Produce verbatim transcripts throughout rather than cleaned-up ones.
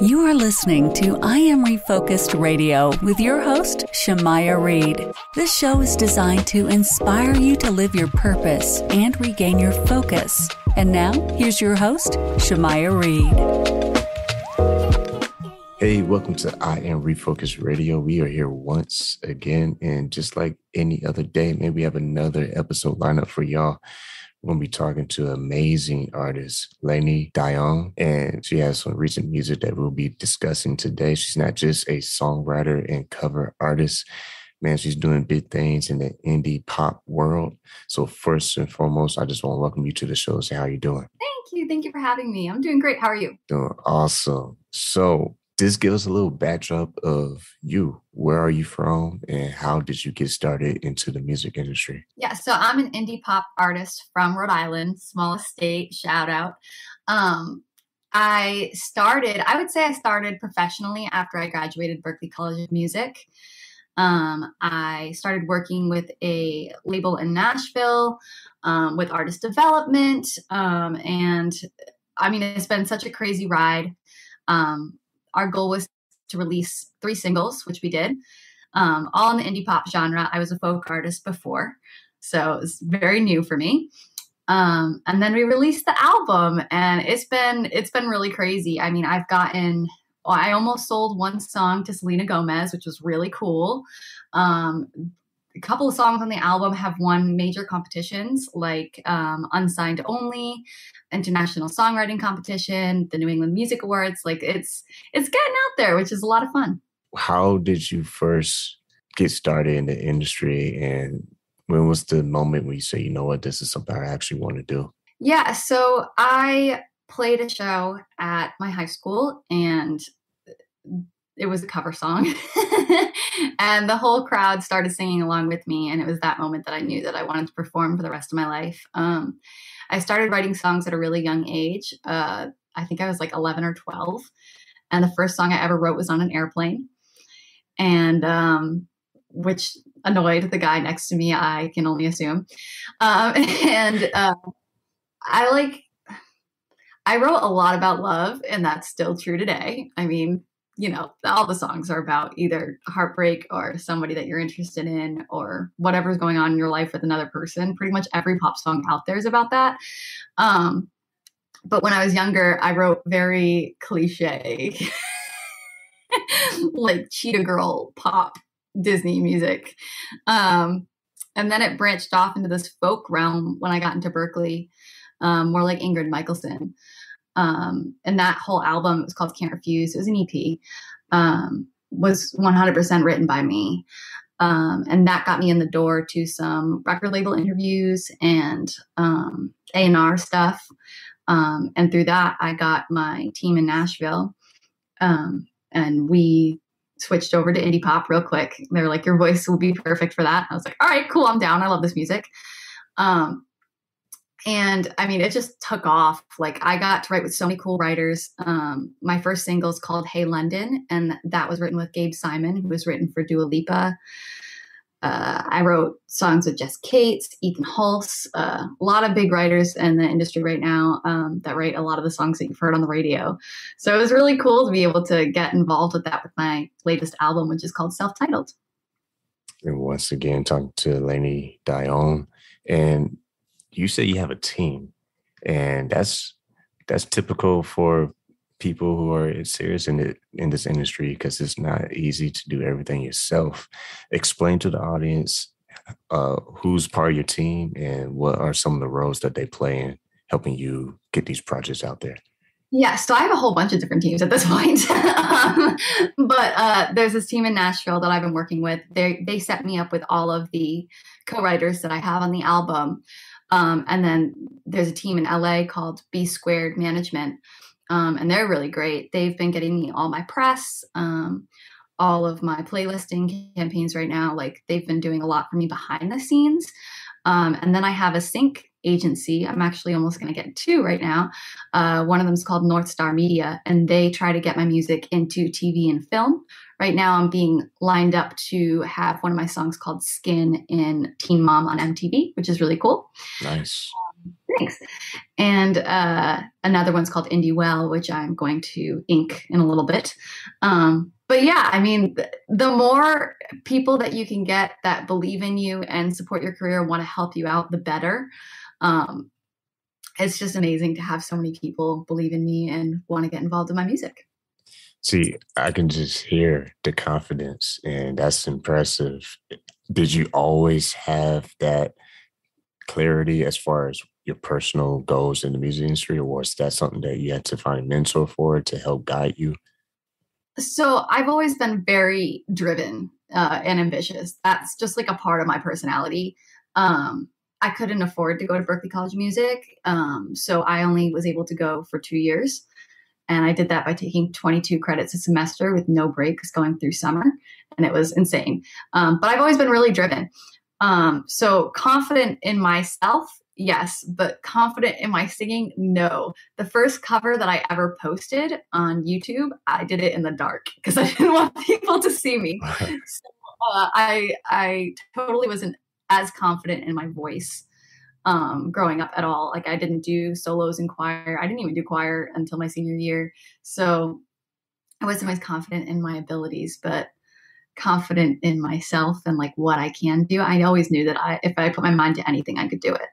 You are listening to I Am Refocused Radio with your host, Shamaya Reed. This show is designed to inspire you to live your purpose and regain your focus. And now, here's your host, Shamaya Reed. Hey, welcome to I Am Refocused Radio. We are here once again, and just like any other day, maybe we have another episode lined up for y'all. We're going to be talking to amazing artist, Lainey Dayong, and she has some recent music that we'll be discussing today. She's not just a songwriter and cover artist. Man, she's doing big things in the indie pop world. So first and foremost, I just want to welcome you to the show. Say, how are you doing? Thank you. Thank you for having me. I'm doing great. How are you? Doing awesome. So just give us a little backdrop of you. Where are you from and how did you get started into the music industry? Yeah, so I'm an indie pop artist from Rhode Island, small state, shout out. Um, I started, I would say I started professionally after I graduated Berklee College of Music. Um, I started working with a label in Nashville um, with artist development. Um, and I mean, it's been such a crazy ride. Um, Our goal was to release three singles, which we did, um, all in the indie pop genre. I was a folk artist before, so it was very new for me. Um, and then we released the album, and it's been it's been really crazy. I mean, I've gotten I almost sold one song to Selena Gomez, which was really cool. Um, a couple of songs on the album have won major competitions like um, Unsigned Only, International Songwriting Competition, the New England Music Awards. Like it's it's getting out there, which is a lot of fun. How did you first get started in the industry, and when was the moment when you say, you know what, this is something I actually want to do? Yeah, so I played a show at my high school, and it was a cover song and the whole crowd started singing along with me. And it was that moment that I knew that I wanted to perform for the rest of my life. Um, I started writing songs at a really young age. Uh, I think I was like eleven or twelve. And the first song I ever wrote was on an airplane. And um, which annoyed the guy next to me, I can only assume. Um, and uh, I like, I wrote a lot about love, and that's still true today. I mean, you know, all the songs are about either heartbreak or somebody that you're interested in or whatever's going on in your life with another person. Pretty much every pop song out there is about that. Um, but when I was younger, I wrote very cliche, like Cheetah Girl pop Disney music. Um, and then it branched off into this folk realm when I got into Berklee, um, more like Ingrid Michaelson. Um, and that whole album, it was called Can't Refuse. It was an E P, um, was one hundred percent written by me. Um, and that got me in the door to some record label interviews and um, A and R stuff. Um, and through that, I got my team in Nashville. Um, and we switched over to indie pop real quick. They were like, your voice will be perfect for that. I was like, all right, cool, I'm down. I love this music. Um, And I mean, it just took off. Like I got to write with so many cool writers. Um, my first single is called Hey London, and that was written with Gabe Simon, who was written for Dua Lipa. Uh, I wrote songs with Jess Cates, Ethan Hulse, uh, a lot of big writers in the industry right now um, that write a lot of the songs that you've heard on the radio. So it was really cool to be able to get involved with that with my latest album, which is called Self Titled. And once again, talking to Lainey Dionne. And you say you have a team, and that's that's typical for people who are serious in the, in this industry, because it's not easy to do everything yourself. Explain to the audience uh, who's part of your team and what are some of the roles that they play in helping you get these projects out there. Yeah, so I have a whole bunch of different teams at this point. um, but uh, there's this team in Nashville that I've been working with. They they set me up with all of the co-writers that I have on the album. Um, and then there's a team in L A called B Squared Management, um, and they're really great. They've been getting me all my press, um, all of my playlisting campaigns right now. Like they've been doing a lot for me behind the scenes. Um, and then I have a sync agency. I'm actually almost going to get two right now. Uh, one of them is called North Star Media, and they try to get my music into T V and film. Right now I'm being lined up to have one of my songs called Skin in Teen Mom on M T V, which is really cool. Nice. Um, thanks. And uh, another one's called Indie Well, which I'm going to ink in a little bit. Um, but yeah, I mean, th the more people that you can get that believe in you and support your career, want to help you out, the better. Um, it's just amazing to have so many people believe in me and want to get involved in my music. See, I can just hear the confidence, and that's impressive. Did you always have that clarity as far as your personal goals in the music industry, or was that something that you had to find a mentor for to help guide you? So I've always been very driven uh, and ambitious. That's just like a part of my personality. Um, I couldn't afford to go to Berklee College of Music, um, so I only was able to go for two years. And I did that by taking twenty-two credits a semester with no breaks going through summer. And it was insane. Um, but I've always been really driven. Um, so confident in myself, yes, but confident in my singing, no. The first cover that I ever posted on YouTube, I did it in the dark because I didn't want people to see me. So uh, I, I totally wasn't as confident in my voice Um, growing up at all. Like I didn't do solos in choir. I didn't even do choir until my senior year. So I wasn't always confident in my abilities, but confident in myself and like what I can do. I always knew that I, if I put my mind to anything, I could do it.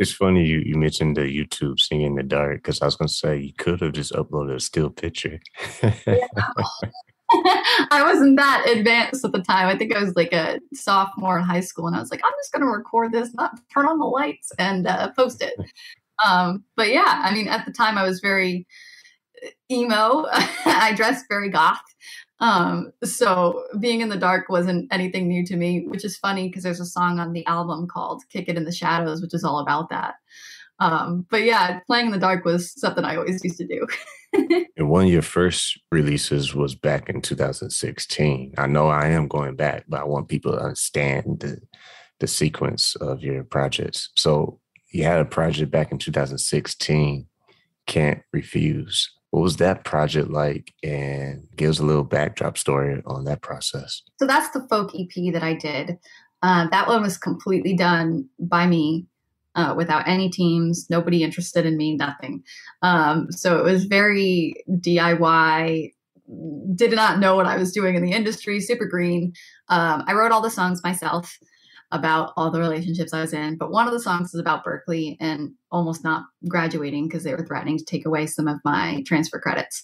It's funny you, you mentioned the YouTube singing in the dark, because I was going to say you could have just uploaded a still picture. Yeah. I wasn't that advanced at the time. I think I was like a sophomore in high school, and I was like, I'm just going to record this, not turn on the lights, and uh, post it. Um, but yeah, I mean, at the time I was very emo. I dressed very goth. Um, so being in the dark wasn't anything new to me, which is funny because there's a song on the album called Kick It in the Shadows, which is all about that. Um, but yeah, playing in the dark was something I always used to do. And one of your first releases was back in two thousand sixteen. I know I am going back, but I want people to understand the, the sequence of your projects. So you had a project back in two thousand sixteen, Can't Refuse. What was that project like? And give us a little backdrop story on that process. So that's the folk E P that I did. Uh, that one was completely done by me. Uh, without any teams, nobody interested in me, nothing. Um, so it was very D I Y, did not know what I was doing in the industry, super green. Um, I wrote all the songs myself about all the relationships I was in, but one of the songs is about Berklee and almost not graduating because they were threatening to take away some of my transfer credits.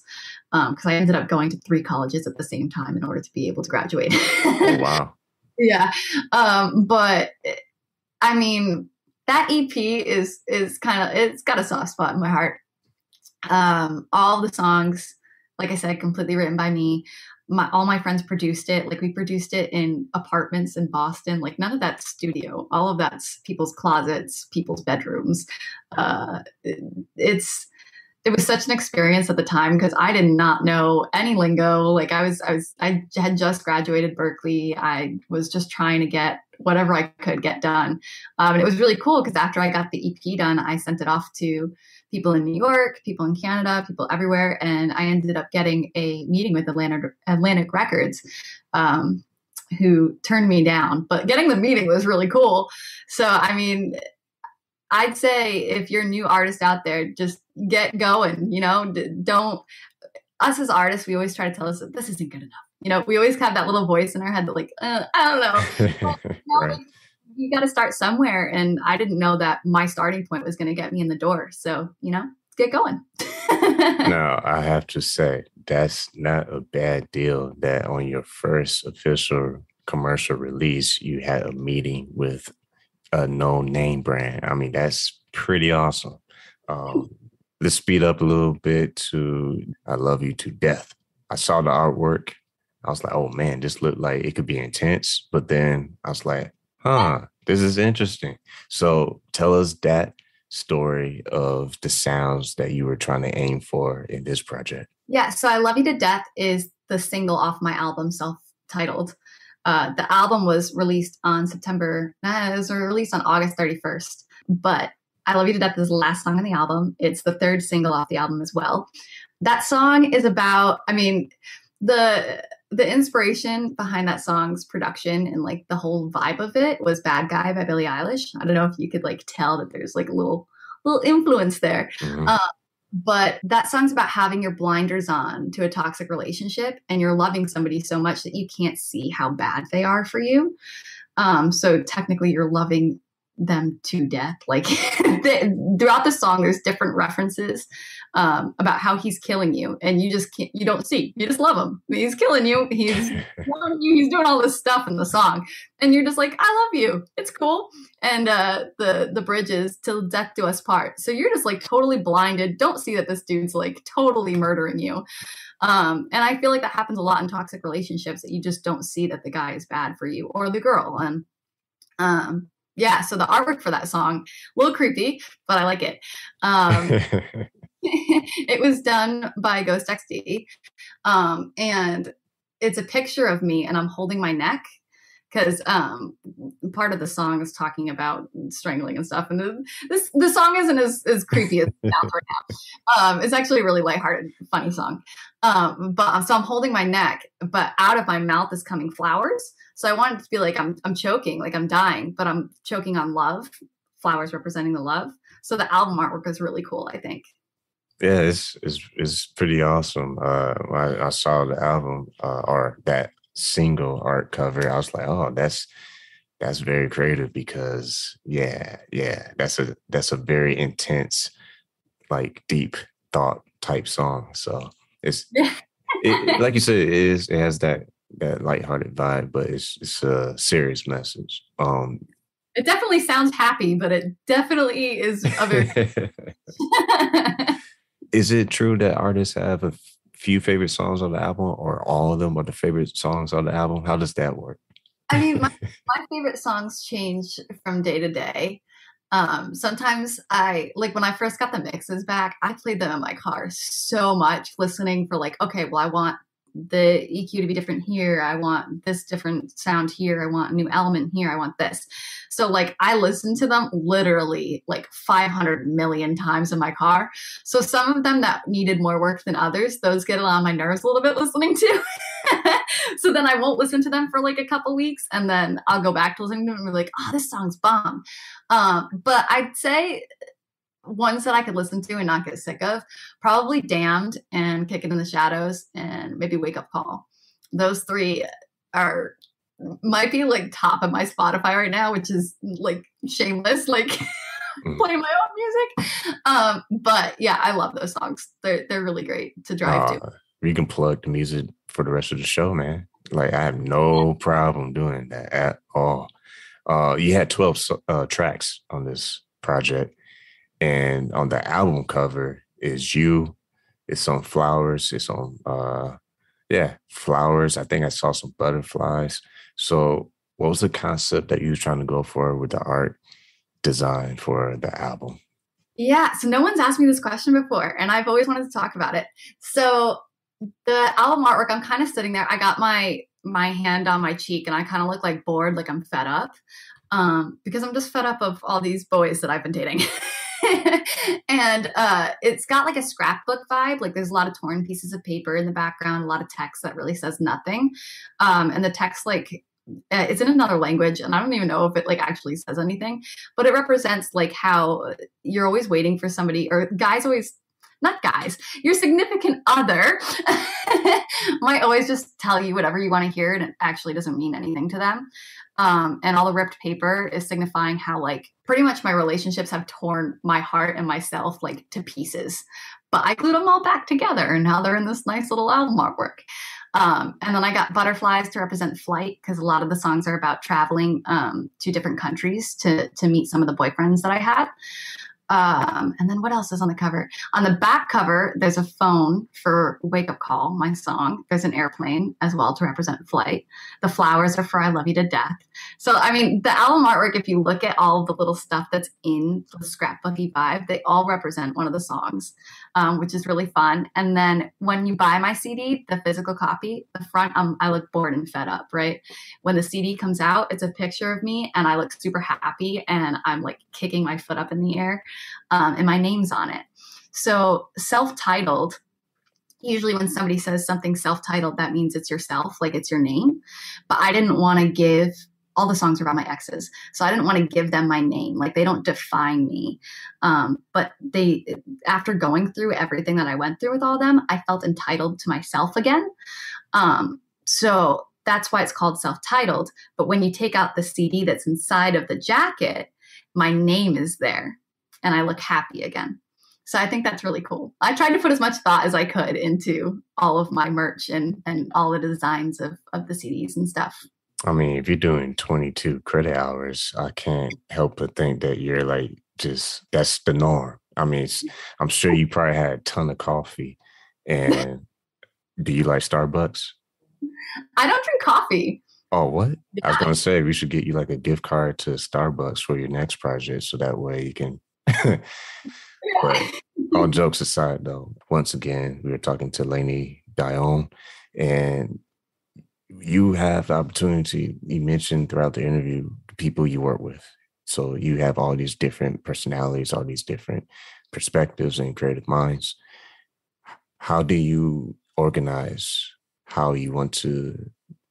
Um, because I ended up going to three colleges at the same time in order to be able to graduate. Oh, wow. Yeah. Um, but I mean, that E P is, is kind of, it's got a soft spot in my heart. Um, all the songs, like I said, completely written by me. My, all my friends produced it. Like we produced it in apartments in Boston. Like none of that's studio. All of that's people's closets, people's bedrooms. Uh, it, it's, it was such an experience at the time because I did not know any lingo. Like I was, I was, I had just graduated Berklee. I was just trying to get whatever I could get done. Um, and it was really cool because after I got the E P done, I sent it off to people in New York, people in Canada, people everywhere. And I ended up getting a meeting with Atlantic, Atlantic Records, um, who turned me down. But getting the meeting was really cool. So, I mean, I'd say if you're a new artist out there, just get going, you know, don't, us as artists, we always try to tell us that this isn't good enough. You know, we always have that little voice in our head that like, uh, I don't know. Well, you know, right. You got to start somewhere. And I didn't know that my starting point was going to get me in the door. So, you know, get going. No, I have to say, that's not a bad deal that on your first official commercial release, you had a meeting with a known name brand. I mean, that's pretty awesome. Um, let's speed up a little bit to I Love You to Death. I saw the artwork. I was like, oh man, this looked like it could be intense. But then I was like, huh, this is interesting. So tell us that story of the sounds that you were trying to aim for in this project. Yeah. So I Love You to Death is the single off my album, Self Titled. Uh, the album was released on September, uh, it was released on August thirty-first. But I Love You to Death is the last song on the album. It's the third single off the album as well. That song is about, I mean, the... The inspiration behind that song's production and like the whole vibe of it was Bad Guy by Billie Eilish. I don't know if you could like tell that there's like a little little influence there. Mm-hmm. Uh, but that song's about having your blinders on to a toxic relationship, and you're loving somebody so much that you can't see how bad they are for you. Um, so technically you're loving them to death. Like they, throughout the song, there's different references um, about how he's killing you, and you just can't, you don't see, you just love him. He's killing you. He's killing you. He's doing all this stuff in the song, and you're just like, I love you. It's cool. And uh, the, the bridge is till death do us part. So you're just like totally blinded. Don't see that this dude's like totally murdering you. Um, and I feel like that happens a lot in toxic relationships, that you just don't see that the guy is bad for you or the girl. And, um, yeah, so the artwork for that song, a little creepy, but I like it. Um, it was done by Ghost X D. Um, and it's a picture of me, and I'm holding my neck, because um, part of the song is talking about strangling and stuff. And the, this, the song isn't as, as creepy as it sounds right now. Um, it's actually a really lighthearted, funny song. Um, but so I'm holding my neck, but out of my mouth is coming flowers. So I wanted to be like, I'm, I'm choking, like I'm dying, but I'm choking on love, flowers representing the love. So the album artwork is really cool, I think. Yeah, it's, it's, it's pretty awesome. Uh, I, I saw the album uh, or that single art cover. I was like, oh, that's, that's very creative, because yeah, yeah, that's a, that's a very intense, like deep thought type song. So it's, it, like you said, it is, it has that, that lighthearted vibe, but it's it's a serious message. Um, it definitely sounds happy, but it definitely is a very Is it true that artists have a few favorite songs on the album, or all of them are the favorite songs on the album? How does that work? I mean, my, my favorite songs change from day to day. Um, sometimes I, like when I first got the mixes back, I played them in my car so much, listening for like, okay, well, I want the E Q to be different here. I want this different sound here. I want a new element here. I want this. So like I listened to them literally like five hundred million times in my car. So some of them that needed more work than others, those get on my nerves a little bit listening to. So then I won't listen to them for like a couple weeks, and then I'll go back to listening to them and be like, oh, this song's bomb. Um, but I'd say ones that I could listen to and not get sick of, probably Damned and Kick It in the Shadows and maybe Wake Up Call. Those three are might be like top of my Spotify right now, which is like shameless, like mm. playing my own music. Um, but yeah, I love those songs. They're they're really great to drive uh, to. You can plug the music for the rest of the show, man. Like I have no problem doing that at all. Uh, you had twelve uh, tracks on this project. And on the album cover is you, it's on flowers, it's on, uh, yeah, flowers. I think I saw some butterflies. So what was the concept that you were trying to go for with the art design for the album? Yeah, so no one's asked me this question before, and I've always wanted to talk about it. So the album artwork, I'm kind of sitting there. I got my, my hand on my cheek, and I kind of look like bored, like I'm fed up, um, because I'm just fed up of all these boys that I've been dating. And uh, it's got like a scrapbook vibe. Like there's a lot of torn pieces of paper in the background, a lot of text that really says nothing. Um, and the text, like it's in another language, and I don't even know if it like actually says anything, but it represents like how you're always waiting for somebody, or guys always, not guys, your significant other might always just tell you whatever you want to hear, and it actually doesn't mean anything to them. Um, and all the ripped paper is signifying how like pretty much my relationships have torn my heart and myself like to pieces, but I glued them all back together, and now they're in this nice little album artwork. Um, and then I got butterflies to represent flight, because a lot of the songs are about traveling um, to different countries to, to meet some of the boyfriends that I had. Um, and then what else is on the cover? On the back cover, there's a phone for Wake Up Call, my song. There's an airplane as well to represent flight. The flowers are for I Love You to Death. So, I mean, the album artwork, if you look at all the little stuff that's in the scrapbooky vibe, they all represent one of the songs, um, which is really fun. And then when you buy my C D, the physical copy, the front, um, I look bored and fed up, right? When the C D comes out, it's a picture of me, and I look super happy, and I'm like kicking my foot up in the air. Um, and my name's on it. So self-titled, usually when somebody says something self-titled, that means it's yourself, like it's your name. But I didn't want to give all the songs are about my exes. So I didn't want to give them my name. Like, they don't define me. Um, but they, after going through everything that I went through with all of them, I felt entitled to myself again. Um, so that's why it's called self-titled. But when you take out the C D that's inside of the jacket, my name is there and I look happy again. So I think that's really cool. I tried to put as much thought as I could into all of my merch and, and all the designs of, of the C Ds and stuff. I mean, if you're doing twenty-two credit hours, I can't help but think that you're like, just, that's the norm. I mean, it's, I'm sure you probably had a ton of coffee. And do you like Starbucks? I don't drink coffee. Oh, what? Yeah. I was going to say, we should get you like a gift card to Starbucks for your next project. So that way you can... But all jokes aside, though, once again, we were talking to Lainey Dionne, and you have the opportunity, you mentioned throughout the interview, the people you work with. So you have all these different personalities, all these different perspectives and creative minds. How do you organize how you want to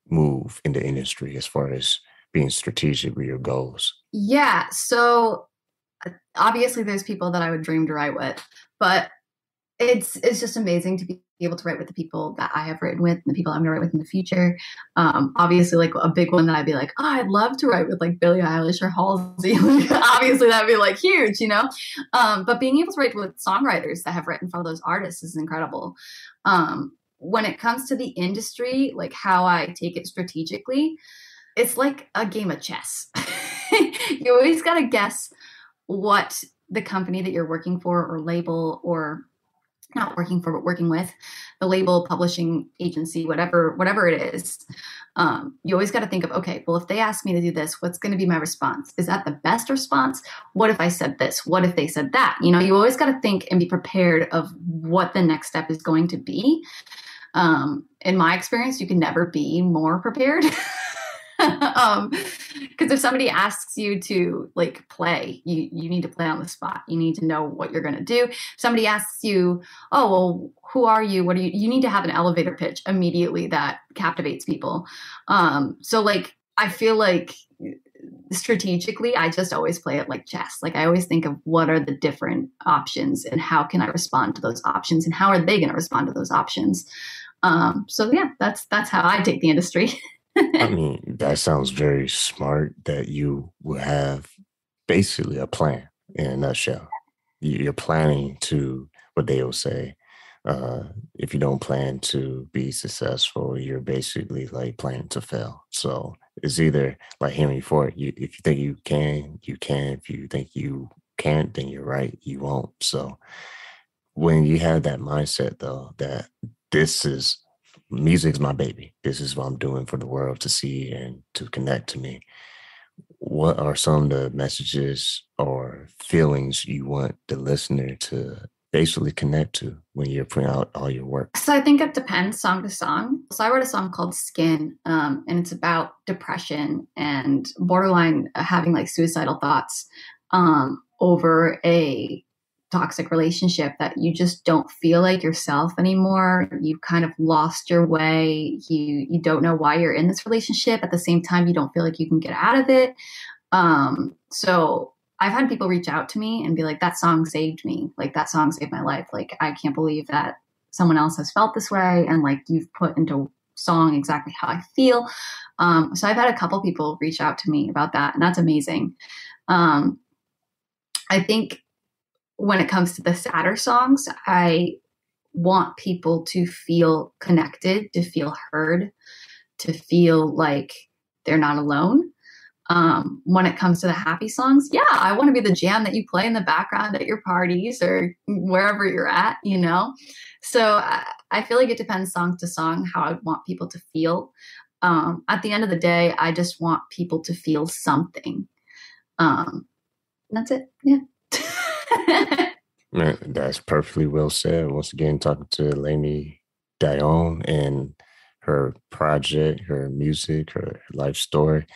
move in the industry as far as being strategic with your goals? Yeah, so... obviously there's people that I would dream to write with, but it's, it's just amazing to be able to write with the people that I have written with and the people I'm gonna write with in the future. Um, obviously like a big one that I'd be like, oh, I'd love to write with like Billie Eilish or Halsey. Like, obviously that'd be like huge, you know? Um, but being able to write with songwriters that have written for those artists is incredible. Um, when it comes to the industry, like how I take it strategically, it's like a game of chess. You always gotta guess what the company that you're working for or label or not working for, but working with the label, publishing agency, whatever, whatever it is. Um, you always got to think of, okay, well, if they ask me to do this, what's going to be my response? Is that the best response? What if I said this? What if they said that? You know, you always got to think and be prepared of what the next step is going to be. Um, in my experience, you can never be more prepared. um, because if somebody asks you to like play, you, you need to play on the spot. You need to know what you're going to do. If somebody asks you, oh, well, who are you? What are you? You need to have an elevator pitch immediately that captivates people. Um, so like, I feel like strategically, I just always play it like chess. Like I always think of what are the different options and how can I respond to those options and how are they going to respond to those options? Um, so yeah, that's, that's how I take the industry. I mean, that sounds very smart that you will have basically a plan in a nutshell. You're planning to, what they will say, uh, if you don't plan to be successful, you're basically like planning to fail. So it's either like Henry Ford, you, if you think you can, you can. If you think you can't, then you're right, you won't. So when you have that mindset, though, that this is, music's my baby. This is what I'm doing for the world to see and to connect to me. What are some of the messages or feelings you want the listener to basically connect to when you're putting out all your work? So I think it depends song to song. So I wrote a song called Skin, um, and it's about depression and borderline having like suicidal thoughts um, over a toxic relationship that you just don't feel like yourself anymore. You've kind of lost your way. You you don't know why you're in this relationship. At the same time, you don't feel like you can get out of it. Um, so I've had people reach out to me and be like, that song saved me. Like that song saved my life. Like I can't believe that someone else has felt this way. And like you've put into song exactly how I feel. Um, so I've had a couple people reach out to me about that. And that's amazing. Um, I think when it comes to the sadder songs, I want people to feel connected, to feel heard, to feel like they're not alone. Um, when it comes to the happy songs, yeah, I want to be the jam that you play in the background at your parties or wherever you're at, you know? So I, I feel like it depends song to song how I want people to feel. Um, at the end of the day, I just want people to feel something. Um, that's it. Yeah. Man, that's perfectly well said. Once again, talking to Lainey Dionne and her project, her music, her life story.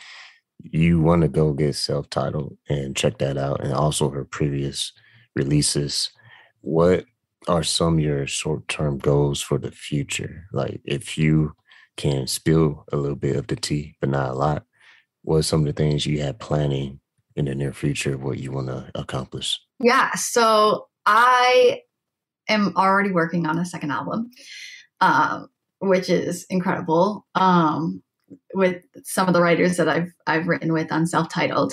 You want to go get self-titled and check that out, and also her previous releases. What are some of your short-term goals for the future? Like if you can spill a little bit of the tea, but not a lot, what are some of the things you have planning in the near future, what you want to accomplish? Yeah, so I am already working on a second album, um, which is incredible, um, with some of the writers that I've I've written with on Self Titled.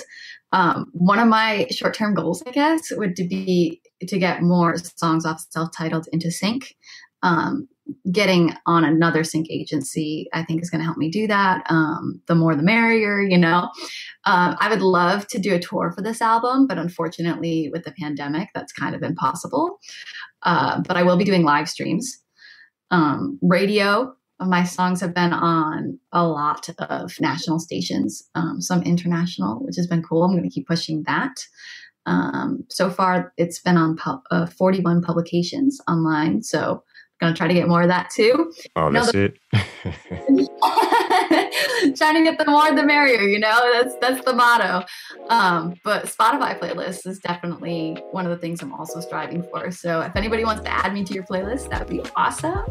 Um, one of my short-term goals, I guess, would be to get more songs off Self Titled into Sync. Um, getting on another sync agency, I think, is going to help me do that. Um, the more, the merrier, you know. Um, I would love to do a tour for this album, but unfortunately with the pandemic, that's kind of impossible. Uh, but I will be doing live streams. Um, radio, my songs have been on a lot of national stations, um, some international, which has been cool. I'm going to keep pushing that. Um, so far it's been on pub- uh, forty-one publications online. So going to try to get more of that too. Oh, that's you know, it. Trying to get the more, the merrier, you know, that's, that's the motto. Um, but Spotify playlists is definitely one of the things I'm also striving for. So if anybody wants to add me to your playlist, that'd be awesome.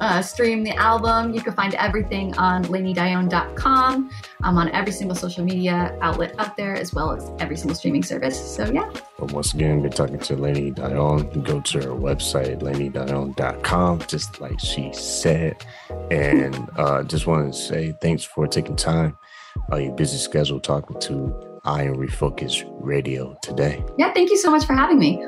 Uh, stream the album. You can find everything on lainey dionne dot com. I'm on every single social media outlet out there, as well as every single streaming service. So yeah. But once again, we're talking to Lainey Dionne. Go to her website, lainey dionne dot com, just like she said. And uh, just want to say thanks for taking time on your busy schedule talking to I Am Refocus Radio today. Yeah, thank you so much for having me.